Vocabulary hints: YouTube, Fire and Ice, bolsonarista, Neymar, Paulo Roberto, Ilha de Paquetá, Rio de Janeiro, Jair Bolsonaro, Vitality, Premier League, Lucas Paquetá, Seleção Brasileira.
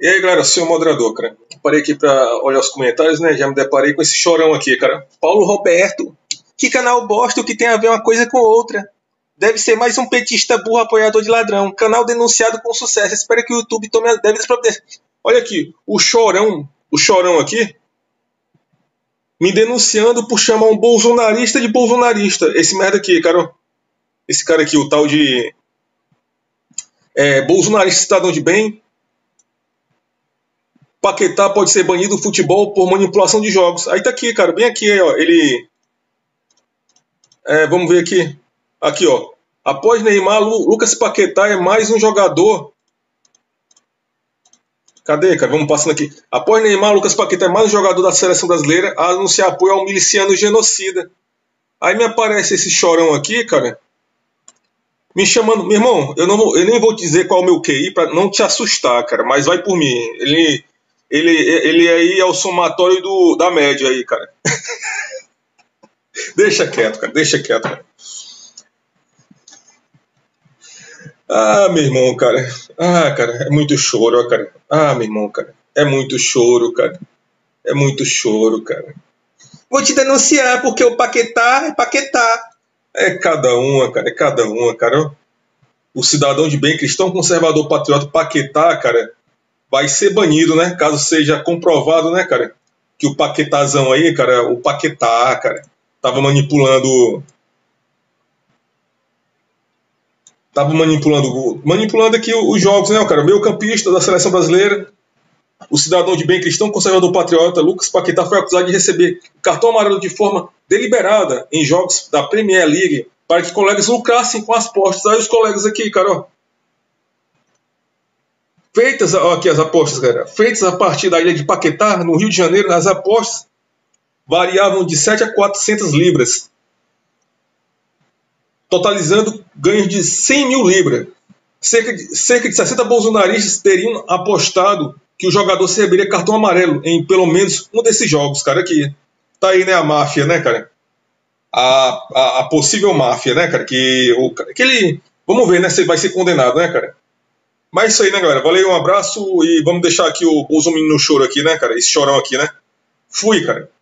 E aí, galera, seu moderador, cara. Parei aqui pra olhar os comentários, né? Já me deparei com esse chorão aqui, cara. Paulo Roberto. Que canal bosta que tem a ver uma coisa com outra? Deve ser mais um petista burro apoiador de ladrão. Canal denunciado com sucesso. Espero que o YouTube tome as devidas providências. Olha aqui, o chorão aqui, me denunciando por chamar um bolsonarista de bolsonarista. Esse merda aqui, cara. Esse cara aqui, o tal de... bolsonarista cidadão de bem. Paquetá pode ser banido do futebol por manipulação de jogos. Aí tá aqui, cara, bem aqui, aí, ó. Ele... vamos ver aqui. Aqui, ó. Após Neymar, Lucas Paquetá é mais um jogador... Cadê, cara? Vamos passando aqui. Após Neymar, Lucas Paquetá é mais um jogador da Seleção Brasileira a anunciar apoio ao miliciano genocida. Aí me aparece esse chorão aqui, cara, me chamando... Meu irmão, eu nem vou dizer qual é o meu QI pra não te assustar, cara, mas vai por mim. Ele aí é o somatório da média aí, cara. Deixa quieto, cara, deixa quieto, cara. Ah, meu irmão, cara. Ah, cara, é muito choro, ó, cara. Ah, meu irmão, cara. É muito choro, cara. É muito choro, cara. Vou te denunciar porque o Paquetá é Paquetá. É cada uma, cara. É cada uma, cara. O cidadão de bem, cristão, conservador, patriota, Paquetá, cara, vai ser banido, né? Caso seja comprovado, né, cara? Que o Paquetazão aí, cara, o Paquetá, cara, tava manipulando... Tava manipulando aqui os jogos, né, cara? O meio-campista da Seleção Brasileira, o cidadão de bem cristão, conservador patriota, Lucas Paquetá foi acusado de receber cartão amarelo de forma deliberada em jogos da Premier League para que colegas lucrassem com as apostas. Aí os colegas aqui, cara, ó. Feitas, ó, aqui as apostas, galera. Feitas a partir da Ilha de Paquetá, no Rio de Janeiro, as apostas variavam de 7 a 400 libras. Totalizando ganhos de 100 mil libras. Cerca de 60 bolsonaristas teriam apostado que o jogador receberia cartão amarelo em pelo menos um desses jogos, cara, aqui. Tá aí, né, a máfia, né, cara? A possível máfia, né, cara? Que ele... Vamos ver, né, se ele vai ser condenado, né, cara? Mas é isso aí, né, galera? Valeu, um abraço e vamos deixar aqui o Bolsonaro no choro aqui, né, cara? Esse chorão aqui, né? Fui, cara.